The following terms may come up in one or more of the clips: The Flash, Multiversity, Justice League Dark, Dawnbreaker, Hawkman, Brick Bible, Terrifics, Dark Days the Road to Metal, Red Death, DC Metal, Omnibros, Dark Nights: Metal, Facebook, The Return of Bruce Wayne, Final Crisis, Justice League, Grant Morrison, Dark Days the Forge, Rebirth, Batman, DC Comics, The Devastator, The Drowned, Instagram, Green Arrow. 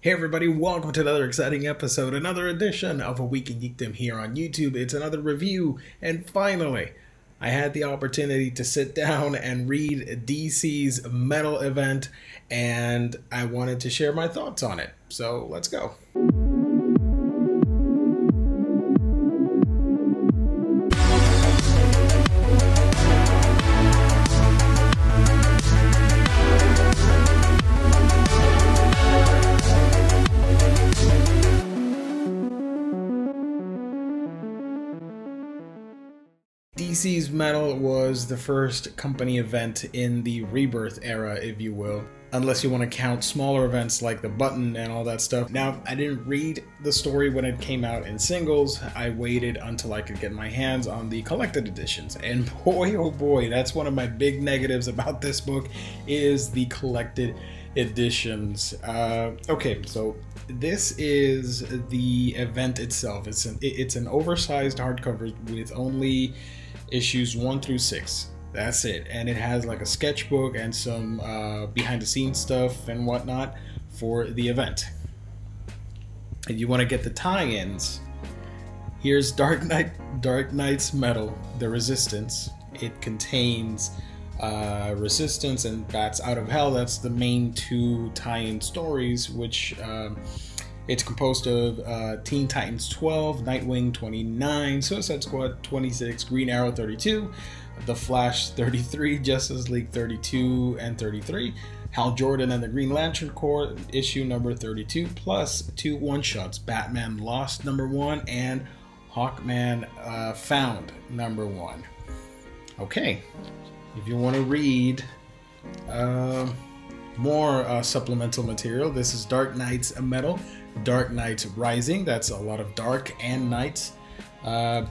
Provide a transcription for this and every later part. Hey everybody, welcome to another exciting episode, another edition of A Week in Geekdom here on YouTube. It's another review, and finally, I had the opportunity to sit down and read DC's Metal event, and I wanted to share my thoughts on it. So let's go. DC's Metal was the first company event in the Rebirth era, if you will, unless you want to count smaller events like the Button and all that stuff. Now, I didn't read the story when it came out in singles. I waited until I could get my hands on the collected editions, and boy oh boy, that's one of my big negatives about this book, is the collected editions. Okay, so this is the event itself. It's an oversized hardcover with only issues 1 through 6. That's it, and it has like a sketchbook and some behind the scenes stuff and whatnot for the event. If you want to get the tie-ins, here's Dark Nights: Metal, The Resistance. It contains Resistance and Bats Out of Hell. That's the main two tie-in stories, which it's composed of Teen Titans 12, Nightwing 29, Suicide Squad 26, Green Arrow 32, The Flash 33, Justice League 32 and 33, Hal Jordan and the Green Lantern Corps issue number 32, plus 2 one-shots, Batman Lost #1 and Hawkman Found #1. Okay, if you want to read more supplemental material, this is Dark Nights: Metal, Dark Nights: Rising. That's a lot of dark and nights.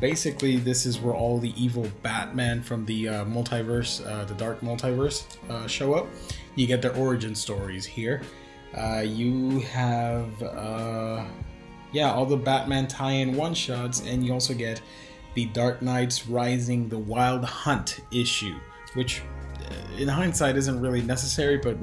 Basically, this is where all the evil Batman from the multiverse, the dark multiverse, show up. You get their origin stories here. You have, yeah, all the Batman tie-in one-shots, and you also get the Dark Nights: Rising the Wild Hunt issue, which, in hindsight, isn't really necessary, but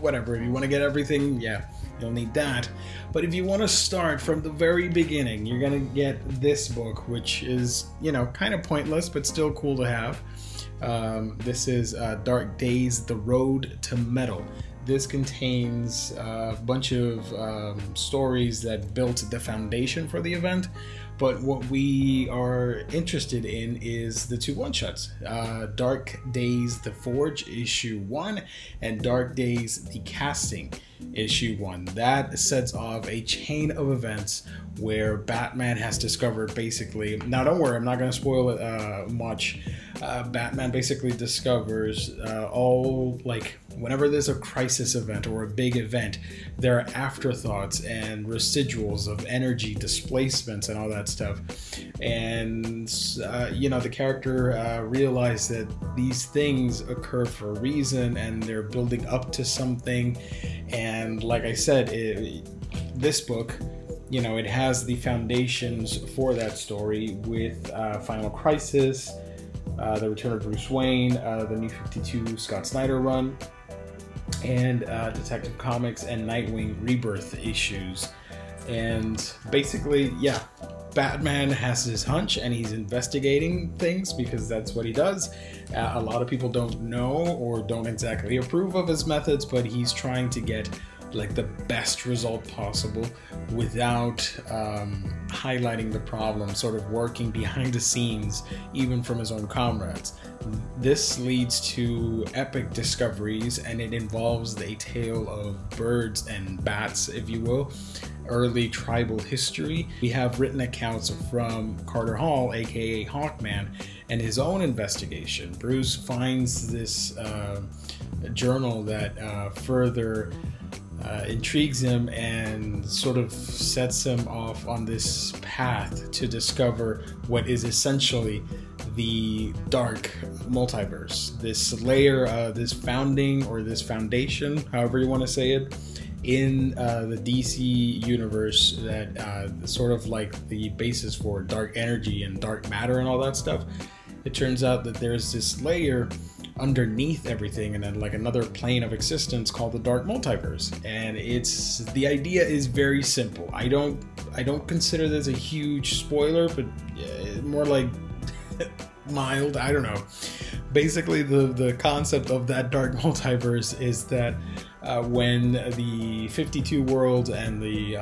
whatever. If you want to get everything, yeah, you'll need that. But if you want to start from the very beginning, you're going to get this book, which is, you know, kind of pointless, but still cool to have. This is Dark Days: The Road to Metal. This contains a bunch of stories that built the foundation for the event, but what we are interested in is the 2 one-shots. Dark Days: The Forge, issue 1, and Dark Days: The Casting, issue 1. That sets off a chain of events where Batman has discovered, basically, now don't worry, I'm not going to spoil it much. Batman basically discovers all, like, whenever there's a crisis event or a big event, there are afterthoughts and residuals of energy displacements and all that stuff. And, you know, the character realized that these things occur for a reason and they're building up to something. And like I said, this book, you know, it has the foundations for that story with Final Crisis, The Return of Bruce Wayne, the New 52 Scott Snyder run, and Detective Comics and Nightwing Rebirth issues. And basically, yeah, Batman has his hunch and he's investigating things because that's what he does. A lot of people don't know or don't exactly approve of his methods, but he's trying to get, like, the best result possible without highlighting the problem, sort of working behind the scenes, even from his own comrades. This leads to epic discoveries, and it involves a tale of birds and bats, if you will, early tribal history. We have written accounts from Carter Hall, aka Hawkman, and his own investigation. Bruce finds this journal that further intrigues him and sort of sets him off on this path to discover what is essentially the dark multiverse. This layer, this founding, or this foundation, however you want to say it, in the DC universe, that sort of like the basis for dark energy and dark matter and all that stuff. It turns out that there's this layer underneath everything and then like another plane of existence called the Dark Multiverse. And it's, the idea is very simple. I don't consider this a huge spoiler, but more like mild, I don't know. Basically the concept of that Dark Multiverse is that when the 52 world and the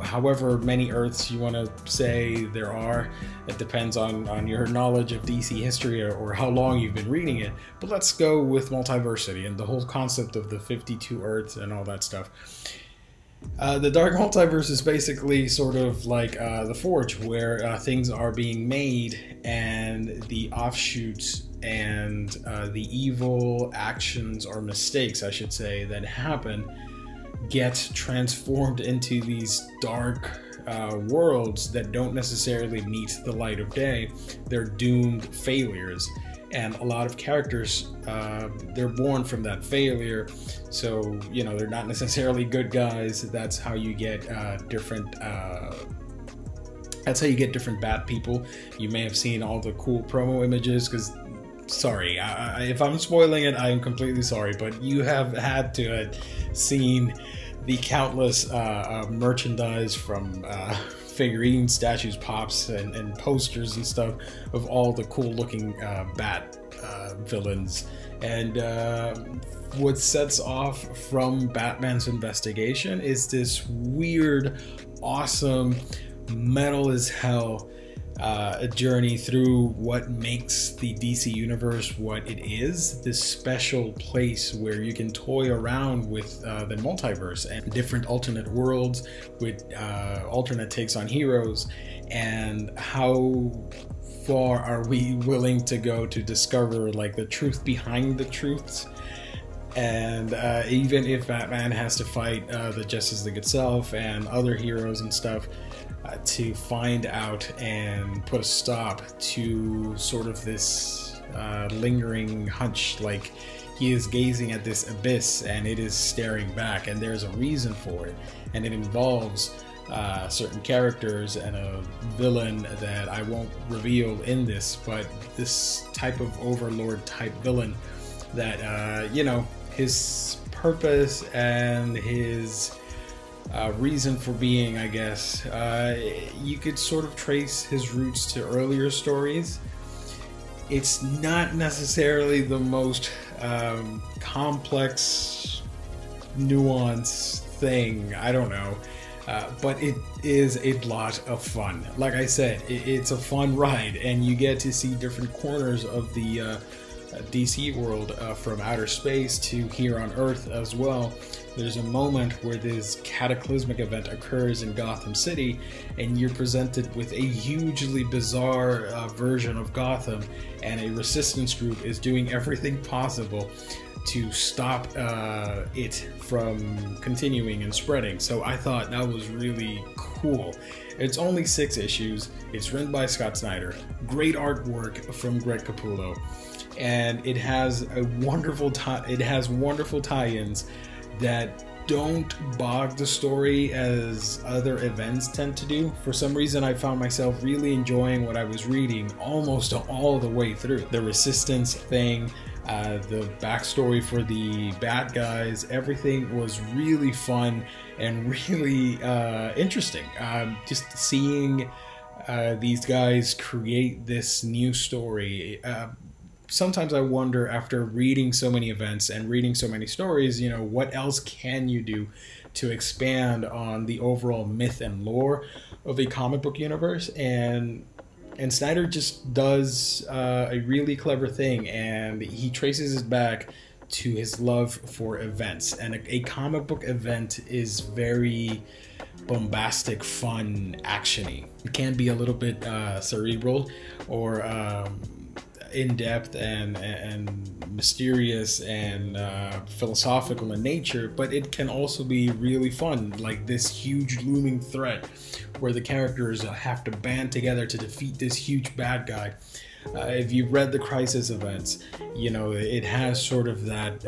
however many Earths you want to say there are, it depends on your knowledge of DC history or how long you've been reading it, but let's go with Multiversity and the whole concept of the 52 Earths and all that stuff. The Dark Multiverse is basically sort of like the Forge, where things are being made and the offshoots and the evil actions or mistakes, I should say, that happen get transformed into these dark worlds that don't necessarily meet the light of day. They're doomed failures, and a lot of characters, they're born from that failure. So, you know, they're not necessarily good guys. That's how you get different Bat people. You may have seen all the cool promo images, because sorry, if I'm spoiling it, I'm completely sorry, but you have had to have seen the countless merchandise from figurines, statues, pops, and posters and stuff of all the cool-looking Bat villains. And what sets off from Batman's investigation is this weird, awesome, metal as hell a journey through what makes the DC universe what it is, this special place where you can toy around with the multiverse and different alternate worlds with alternate takes on heroes, and how far are we willing to go to discover like the truth behind the truths. And even if Batman has to fight the Justice League itself and other heroes and stuff, to find out and put a stop to sort of this lingering hunch, like he is gazing at this abyss and it is staring back, and there's a reason for it, and it involves certain characters and a villain that I won't reveal in this, but this type of overlord type villain that you know, his purpose and his reason for being, I guess. You could sort of trace his roots to earlier stories. It's not necessarily the most complex, nuanced thing, I don't know, but it is a lot of fun. Like I said, it's a fun ride, and you get to see different corners of the DC world, from outer space to here on Earth as well. There's a moment where this cataclysmic event occurs in Gotham City, and you're presented with a hugely bizarre version of Gotham, and a resistance group is doing everything possible to stop it from continuing and spreading. So I thought that was really cool. It's only 6 issues. It's written by Scott Snyder. Great artwork from Greg Capullo. And it has wonderful tie-ins that don't bog the story as other events tend to do. For some reason, I found myself really enjoying what I was reading almost all the way through. The Resistance thing, the backstory for the bad guys, everything was really fun and really interesting. Just seeing these guys create this new story. Sometimes I wonder, after reading so many events and reading so many stories, you know, what else can you do to expand on the overall myth and lore of a comic book universe? And Snyder just does a really clever thing, and he traces it back to his love for events. And a comic book event is very bombastic, fun, action-y. It can be a little bit cerebral or in-depth and mysterious and philosophical in nature, but it can also be really fun, like this huge looming threat where the characters have to band together to defeat this huge bad guy. If you've read the Crisis events, you know, it has sort of that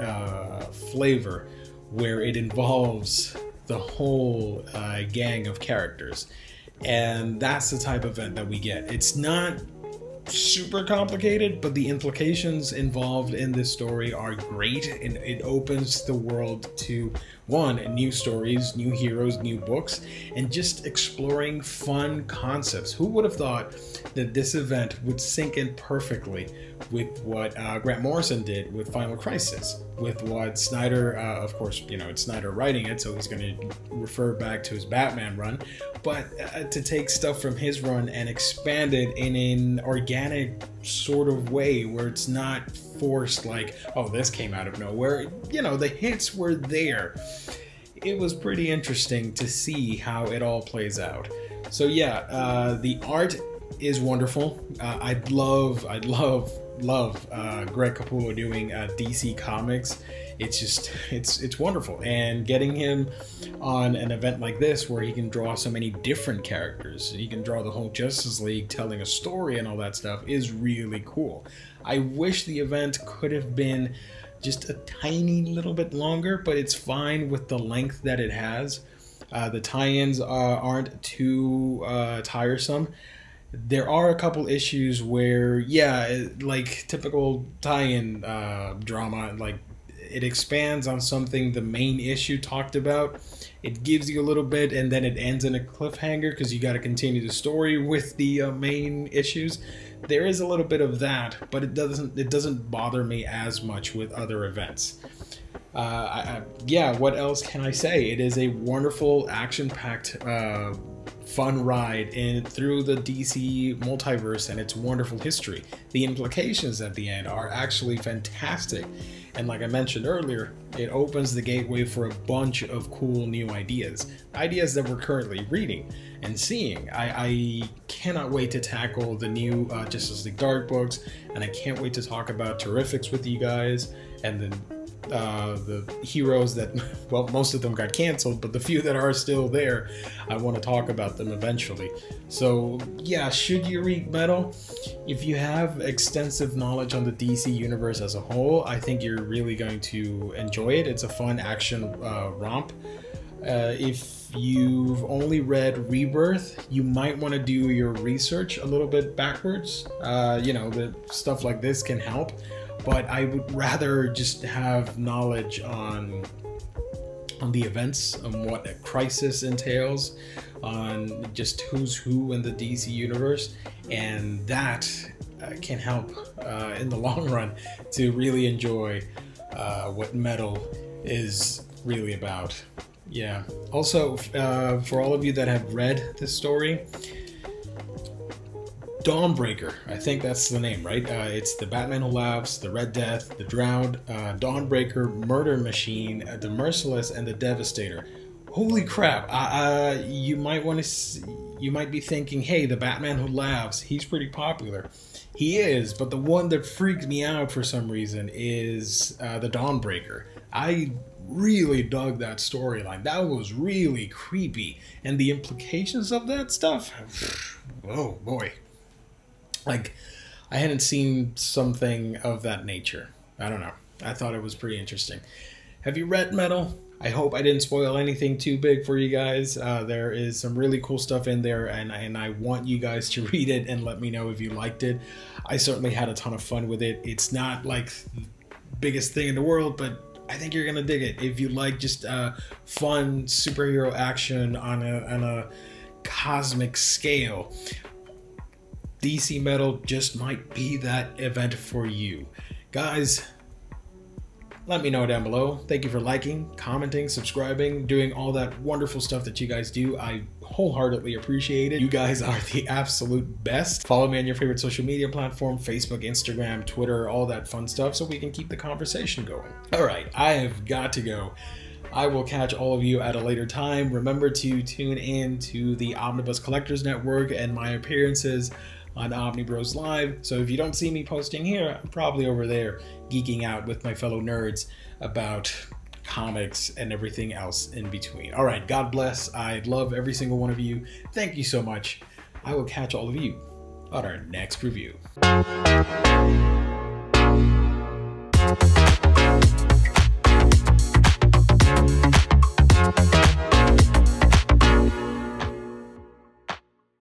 flavor where it involves the whole gang of characters, and that's the type of event that we get. It's not super complicated, but the implications involved in this story are great, and it opens the world to, one, new stories, new heroes, new books, and just exploring fun concepts. Who would have thought that this event would sink in perfectly with what Grant Morrison did with Final Crisis, with what Snyder, of course, you know, it's Snyder writing it, so he's going to refer back to his Batman run, but to take stuff from his run and expand it in an organic sort of way where it's not forced like, oh, this came out of nowhere. You know, the hints were there. It was pretty interesting to see how it all plays out. So yeah, the art is wonderful. I love Greg Capullo doing DC Comics. It's just, it's wonderful. And getting him on an event like this where he can draw so many different characters, he can draw the whole Justice League telling a story and all that stuff, is really cool. I wish the event could have been just a tiny little bit longer, but it's fine with the length that it has. The tie-ins aren't too tiresome. There are a couple issues where, yeah, like typical tie-in drama, like it expands on something the main issue talked about. It gives you a little bit, and then it ends in a cliffhanger because you got to continue the story with the main issues. There is a little bit of that, but it doesn't bother me as much with other events. Yeah, what else can I say? It is a wonderful, action-packed fun ride in through the DC multiverse and its wonderful history. The implications at the end are actually fantastic, and like I mentioned earlier, it opens the gateway for a bunch of cool new ideas that we're currently reading and seeing. I cannot wait to tackle the new Justice League Dark books, and I can't wait to talk about Terrifics with you guys, and then the heroes that, well, most of them got canceled, but the few that are still there, I want to talk about them eventually. So yeah, should you read Metal? If you have extensive knowledge on the DC universe as a whole, I think you're really going to enjoy it. It's a fun action romp. If you've only read Rebirth, you might want to do your research a little bit backwards. You know, the stuff like this can help, but I would rather just have knowledge on the events, on what a crisis entails, on just who's who in the DC universe, and that can help in the long run to really enjoy what Metal is really about. Yeah, also for all of you that have read this story, Dawnbreaker, I think that's the name, right? It's The Batman Who Laughs, The Red Death, The Drowned, Dawnbreaker, Murder Machine, The Merciless, and The Devastator. Holy crap! You might want to, you might be thinking, hey, The Batman Who Laughs, he's pretty popular. He is, but the one that freaked me out for some reason is the Dawnbreaker. I really dug that storyline. That was really creepy, and the implications of that stuff. Oh boy. Like, I hadn't seen something of that nature. I don't know. I thought it was pretty interesting. Have you read Metal? I hope I didn't spoil anything too big for you guys. There is some really cool stuff in there, and I want you guys to read it and let me know if you liked it. I certainly had a ton of fun with it. It's not like the biggest thing in the world, but I think you're gonna dig it. If you like just fun superhero action on a cosmic scale, DC Metal just might be that event for you. Guys, let me know down below. Thank you for liking, commenting, subscribing, doing all that wonderful stuff that you guys do. I wholeheartedly appreciate it. You guys are the absolute best. Follow me on your favorite social media platform, Facebook, Instagram, Twitter, all that fun stuff, so we can keep the conversation going. All right, I have got to go. I will catch all of you at a later time. Remember to tune in to the Omnibus Collectors Network and my appearances on Omnibros Live. So if you don't see me posting here, I'm probably over there geeking out with my fellow nerds about comics and everything else in between. All right, God bless. I love every single one of you. Thank you so much. I will catch all of you on our next review.